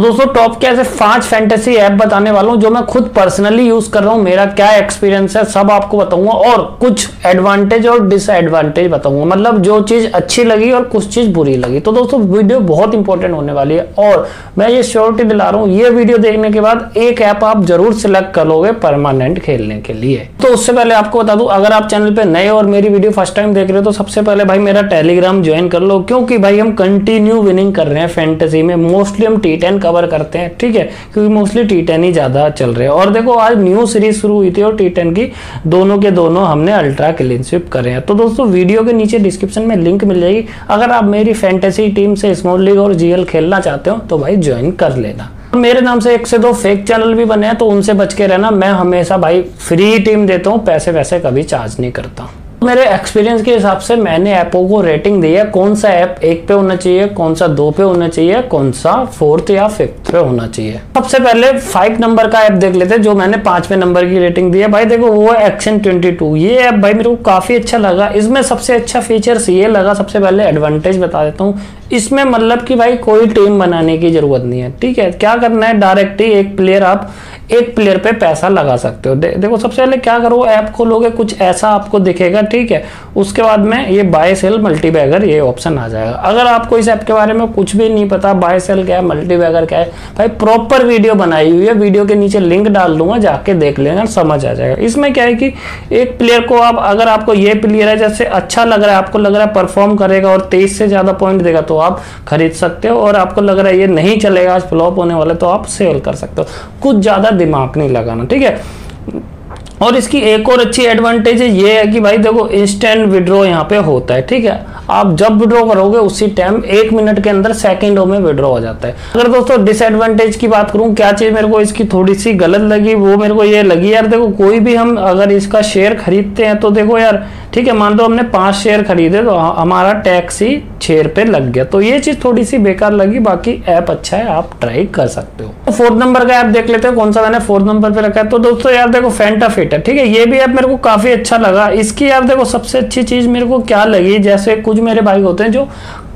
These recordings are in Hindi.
दोस्तों टॉप के ऐसे 5 फैंटेसी ऐप बताने वाला हूँ जो मैं खुद पर्सनली यूज कर रहा हूँ। मेरा क्या एक्सपीरियंस है सब आपको बताऊंगा और कुछ एडवांटेज और डिसएडवांटेज बताऊंगा, मतलब जो चीज अच्छी लगी और कुछ चीज बुरी लगी। तो दोस्तों वीडियो बहुत इंपॉर्टेंट होने वाली है और मैं ये श्योरिटी दिला रहा हूँ, ये वीडियो देखने के बाद एक ऐप आप जरूर सिलेक्ट कर लोगे परमानेंट खेलने के लिए। तो उससे पहले आपको बता दूं, अगर आप चैनल पे नए और मेरी वीडियो फर्स्ट टाइम देख रहे हो तो सबसे पहले भाई मेरा टेलीग्राम ज्वाइन कर लो, क्योंकि भाई हम कंटिन्यू विनिंग कर रहे हैं फैंटेसी में। मोस्टली हम T10 कवर करते हैं, ठीक है, क्योंकि मोस्टली T10 ही ज्यादा चल रहे हैं। और देखो आज न्यू सीरीज शुरू हुई थी और T10 की दोनों के दोनों हमने अल्ट्रा क्लीन स्वीप करे हैं। तो दोस्तों वीडियो के नीचे डिस्क्रिप्शन में लिंक मिल जाएगी, अगर आप मेरी फैंटेसी टीम से स्मॉल लीग और जीएल खेलना चाहते हो तो भाई ज्वाइन कर लेना। मेरे नाम से 1 से 2 फेक चैनल भी बने हैं तो उनसे बच के रहना। मैं हमेशा भाई फ्री टीम देता हूँ, पैसे वैसे कभी चार्ज नहीं करता। मेरे एक्सपीरियंस के हिसाब से मैंने ऐपों को रेटिंग दी है, कौन सा ऐप 1 पे होना चाहिए, कौन सा 2 पे होना चाहिए, कौन सा 4th या 5th पे होना चाहिए। सबसे पहले 5 नंबर का ऐप देख लेते हैं जो मैंने 5वें नंबर की रेटिंग दी है। भाई देखो वो है एक्शन 22। ये ऐप भाई मेरे को काफी अच्छा लगा। इसमें सबसे अच्छा फीचर्स ये लगा, सबसे पहले एडवांटेज बता देता हूँ इसमें, मतलब कि भाई कोई टीम बनाने की जरूरत नहीं है, ठीक है। क्या करना है, डायरेक्ट ही एक प्लेयर पे पैसा लगा सकते हो। देखो सबसे पहले क्या करो, ऐप खोलोगे कुछ ऐसा आपको दिखेगा, ठीक है। उसके बाद में ये बाय सेल मल्टीबैगर ये ऑप्शन आ जाएगा। अगर आपको इस ऐप के बारे में कुछ भी नहीं पता, बाय सेल क्या है, मल्टीबैगर क्या है, भाई प्रॉपर वीडियो बनाई हुई है, वीडियो के नीचे लिंक डाल दूंगा, जाके देख लेना, समझ आ जाएगा। इसमें क्या है कि एक प्लेयर को आप, अगर आपको ये प्लेयर है जैसे अच्छा लग रहा है, आपको लग रहा है परफॉर्म करेगा और 23 से ज्यादा पॉइंट देगा तो आप खरीद सकते हो, और आपको लग रहा है ये नहीं चलेगा, आज फ्लॉप होने वाला तो आप सेल कर सकते हो, कुछ ज्यादा दिमाग नहीं लगाना, ठीक है। और इसकी एक और अच्छी एडवांटेज ये है कि भाई देखो इंस्टेंट विड्रॉ यहाँ पे होता है, ठीक है। आप जब विड्रॉ करोगे उसी टाइम 1 मिनट के अंदर सेकंडों में विड्रॉ हो जाता है। अगर दोस्तों डिसएडवांटेज की बात करूँ, क्या चीज़ मेरे को इसकी थोड़ी सी गलत लगी, वो मेरे को ये लगी यार, देखो कोई भी हम अगर इसका शेयर खरीदते हैं तो देखो यार, ठीक है, मान लो हमने 5 शेयर खरीदे तो हमारा टैक्स ही 6 रुपये लग गया, तो ये चीज़ थोड़ी सी बेकार लगी। बाकी ऐप अच्छा है, आप ट्राई कर सकते हो। 4th नंबर का ऐप देख लेते हैं, कौन सा मैंने 4th नंबर पर रखा है। तो दोस्तों यार देखो FentaFit, ठीक है, ये भी ऐप मेरे को काफी अच्छा लगा। इसकी यार देखो सबसे अच्छी चीज मेरे को क्या लगी, जैसे कुछ मेरे भाई होते हैं जो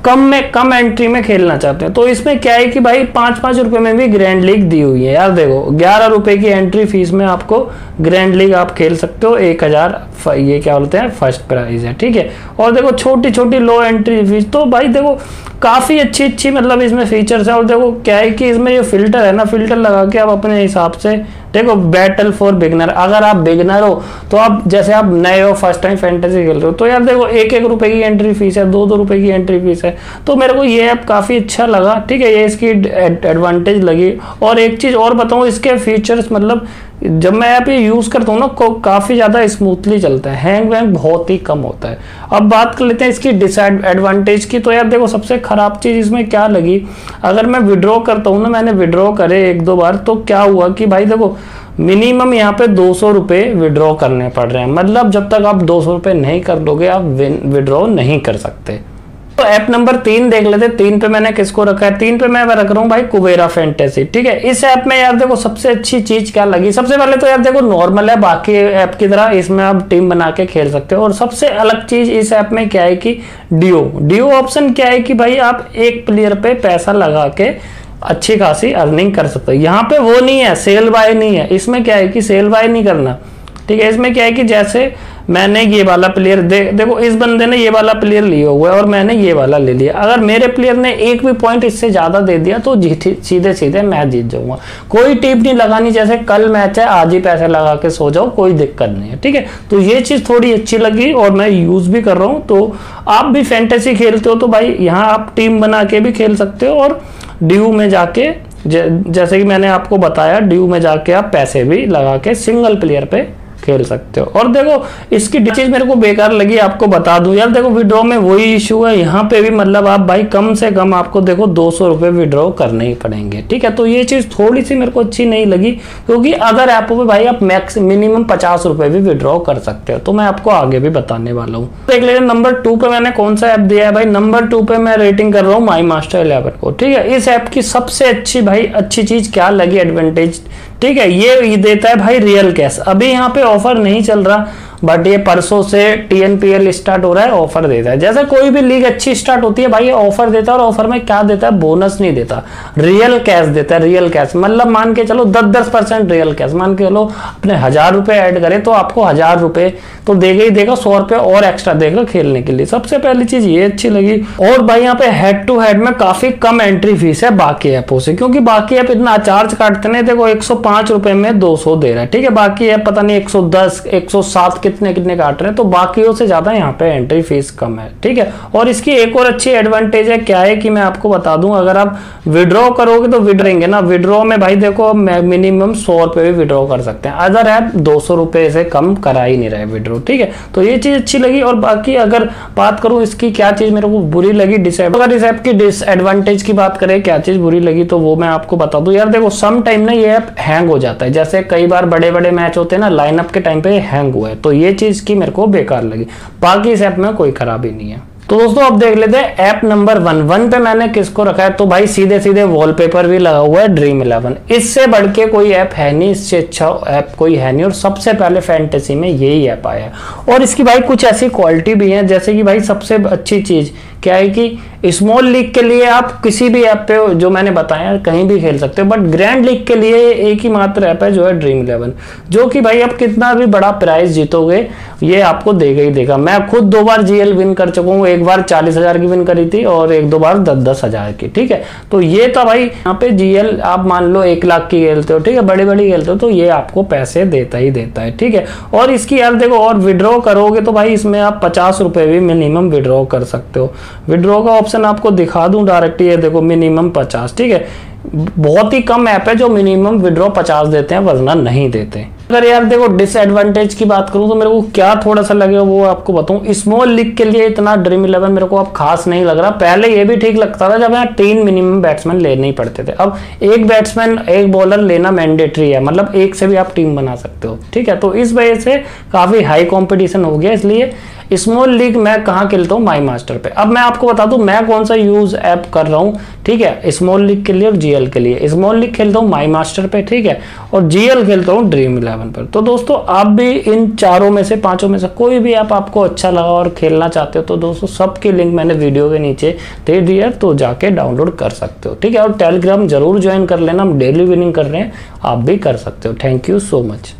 कम एंट्री में खेलना चाहते हैं, तो इसमें क्या है कि भाई 5-5 रुपए में भी ग्रैंड लीग दी हुई है। यार देखो 11 रुपए की एंट्री फीस में आपको ग्रैंड लीग आप खेल सकते हो, 1000 ये क्या बोलते हैं फर्स्ट प्राइज है, ठीक है। और देखो छोटी छोटी लो एंट्री फीस, तो भाई देखो काफ़ी अच्छी मतलब इसमें फीचर्स है। और देखो क्या है कि इसमें जो फिल्टर है ना, फिल्टर लगा के आप अपने हिसाब से देखो, बैटल फॉर बिगनर, अगर आप बिगनर हो तो आप जैसे आप नए हो, फर्स्ट टाइम फैंटेसी खेल रहे हो तो यार देखो 1-1 रुपए की एंट्री फीस है, 2-2 रुपए की एंट्री फीस है। तो मेरे को ये ऐप काफ़ी अच्छा लगा, ठीक है, ये इसकी एडवांटेज लगी। और एक चीज़ और बताऊँ, इसके फीचर्स मतलब जब मैं ऐप ये यूज़ करता हूँ ना काफ़ी ज़्यादा स्मूथली चलता है, हैंग वैंग बहुत ही कम होता है। अब बात कर लेते हैं इसकी डिसएडवांटेज की। तो यार देखो सबसे ख़राब चीज़ इसमें क्या लगी, अगर मैं विड्रॉ करता हूँ ना, मैंने विड्रॉ करे 1-2 बार, तो क्या हुआ कि भाई देखो मिनिमम यहाँ पे 200 रुपये विड्रॉ करने पड़ रहे हैं, मतलब जब तक आप 200 रुपये नहीं कर दोगे आप विड्रॉ नहीं कर सकते। तो ऐप नंबर 3 देख लेते हैं। 3 पे मैंने किसको रखा है, 3 पे मैं रख रहा हूँ भाई कुबेरा फैंटेसी, ठीक है। इस ऐप में यार देखो सबसे अच्छी चीज क्या लगी, सबसे पहले तो यार देखो नॉर्मल है बाकी ऐप की तरह, इसमें आप टीम बना के खेल सकते हो। और सबसे अलग चीज इस ऐप में क्या है कि डिओ ऑप्शन क्या है कि भाई आप एक प्लेयर पे पैसा लगा के अच्छी खासी अर्निंग कर सकते हो। यहाँ पे वो नहीं है, सेल बाय नहीं है, इसमें क्या है कि सेल बाय नहीं करना, ठीक है। इसमें क्या है कि जैसे मैंने ये वाला प्लेयर देखो इस बंदे ने ये वाला प्लेयर लिया हुआ है और मैंने ये वाला ले लिया, अगर मेरे प्लेयर ने 1 भी पॉइंट इससे ज़्यादा दे दिया तो सीधे मैच जीत जाऊंगा। कोई टीम नहीं लगानी, जैसे कल मैच है आज ही पैसे लगा के सो जाओ, कोई दिक्कत नहीं है, ठीक है। तो ये चीज़ थोड़ी अच्छी लगी और मैं यूज़ भी कर रहा हूँ। तो आप भी फैंटेसी खेलते हो तो भाई यहाँ आप टीम बना के भी खेल सकते हो और ड्यू में जाके जैसे कि मैंने आपको बताया, ड्यू में जाके आप पैसे भी लगा के सिंगल प्लेयर पे खेल सकते हो। और देखो इसकी चीज मेरे को बेकार लगी, आपको बता दूं यार, देखो विड्रॉ में वही इशू है, यहाँ पे भी मतलब आप भाई कम से कम आपको देखो 200 रुपये विड्रॉ करने ही पड़ेंगे, ठीक है। तो ये चीज थोड़ी सी मेरे को अच्छी नहीं लगी, क्योंकि अदर ऐपों पे भाई आप मिनिमम 50 रुपये भी विड्रॉ कर सकते हो, तो मैं आपको आगे भी बताने वाला हूँ। देख लेते नंबर 2 पे मैंने कौन सा ऐप दिया है। भाई नंबर 2 पे मैं रेटिंग कर रहा हूँ MyMaster11 को, ठीक है। इस ऐप की सबसे अच्छी भाई अच्छी चीज क्या लगी, एडवांटेज, ठीक है, ये देता है भाई रियल कैश। अभी यहाँ पे ऑफर नहीं चल रहा, बट ये परसों से TNPL स्टार्ट हो रहा है, ऑफर देता है। जैसे कोई भी लीग अच्छी स्टार्ट होती है भाई, ये ऑफर देता है। और ऑफर में क्या देता है? बोनस नहीं देता, रियल कैश देता है। रियल कैश मतलब मान के चलो 10-10% रियल कैश मान के चलो, अपने 1000 रुपये ऐड करें तो आपको 1000 रुपये तो देगा ही देगा, 100 रुपये और एक्स्ट्रा देगा खेलने के लिए। सबसे पहली चीज ये अच्छी लगी। और भाई यहाँ पे हेड टू हेड में काफी कम एंट्री फीस है बाकी ऐपों से, क्योंकि बाकी ऐप इतना चार्ज काटते नहीं। देखो 105 रुपये में 200 दे रहा है, ठीक है। बाकी ऐप पता नहीं 110 107 कितने कितने काट रहे हैं, तो बाकियों से ज्यादा यहाँ पे एंट्री फीस कम है, ठीक है। और इसकी एक और अच्छी एडवांटेज है, क्या है कि मैं आपको बता दूं, अगर आप विड्रॉ करोगे तो विड्रेंगे ना, विड्रॉ में भाई देखो मिनिमम 100 रुपये भी विड्रॉ कर सकते हैं। अदर ऐप 200 रुपये से कम करा ही नहीं रहे विड्रॉ, ठीक है। तो ये चीज अच्छी लगी। और बाकी अगर बात करूं इसकी क्या चीज मेरे को बुरी लगी, अगर इस ऐप की डिसएडवांटेज की बात करें क्या चीज बुरी लगी, तो वो मैं आपको बता दूं यार। देखो सम टाइम ना ये ऐप हैंग हो जाता है, जैसे कई बार बड़े बड़े मैच होते हैं ना, लाइनअप के टाइम पे हैंग हुआ है, तो ये चीज की मेरे को बेकार लगी। बाकी इस ऐप में कोई खराबी नहीं है। तो दोस्तों अब देख लेते हैं ऐप नंबर 1 पे मैंने किसको रखा है। तो भाई सीधे सीधे वॉलपेपर भी लगा हुआ है Dream11। इससे बढ़ के कोई ऐप है नहीं, इससे अच्छा ऐप कोई है नहीं। और सबसे पहले फैंटेसी में यही ऐप आया है। और इसकी भाई कुछ ऐसी क्वालिटी भी है, जैसे कि भाई सबसे अच्छी चीज क्या है कि स्मॉल लीग के लिए आप किसी भी ऐप पे जो मैंने बताया कहीं भी खेल सकते हो, बट ग्रैंड लीग के लिए एक ही मात्र ऐप है जो है Dream11, जो कि भाई आप कितना भी बड़ा प्राइज जीतोगे ये आपको देगा ही देगा। मैं खुद 2 बार GL विन कर चुका हूँ, एक बार 40,000 की विन करी थी और 1-2 बार 10-10,000 की, ठीक है। तो ये था भाई, यहाँ पे GL आप मान लो 1 लाख की खेलते हो, ठीक है, बड़े बड़ी खेलते हो, तो ये आपको पैसे देता ही देता है, ठीक है। और इसकी ऐप देखो, और विड्रॉ करोगे तो भाई इसमें आप 50 रुपये भी मिनिमम विड्रॉ कर सकते हो। विड्रॉ का ऑप्शन आपको दिखा दूं डायरेक्ट, ये देखो मिनिमम 50, ठीक है। बहुत ही कम ऐप है जो मिनिमम विड्रॉ 50 देते हैं, वरना नहीं देते। अगर यार देखो डिसएडवांटेज की बात करूं तो मेरे को क्या थोड़ा सा लगे वो आपको बताऊं। स्मॉल लीग के लिए इतना Dream11 मेरे को अब खास नहीं लग रहा। पहले ये भी ठीक लगता था जब यहाँ 3 मिनिमम बैट्समैन लेने ही पड़ते थे, अब 1 बॉलर लेना मैंडेटरी है, मतलब 1 से भी आप टीम बना सकते हो, ठीक है। तो इस वजह से काफ़ी हाई कॉम्पिटिशन हो गया। इसलिए स्मॉल लीग मैं कहाँ खेलता हूँ, MyMaster पे। अब मैं आपको बता दूं मैं कौन सा यूज ऐप कर रहा हूँ, ठीक है, स्मॉल लीग के लिए और GL के लिए। स्मॉल लीग खेलता हूँ MyMaster पे, ठीक है, और GL खेलता हूँ Dream11 पर। तो दोस्तों आप भी इन चारों में से, पांचों में से कोई भी ऐप आपको अच्छा लगा और खेलना चाहते हो तो दोस्तों सबकी लिंक मैंने वीडियो के नीचे दे दी है, तो जाके डाउनलोड कर सकते हो, ठीक है। और टेलीग्राम जरूर ज्वाइन कर लेना, हम डेली विनिंग कर रहे हैं, आप भी कर सकते हो। Thank you so much.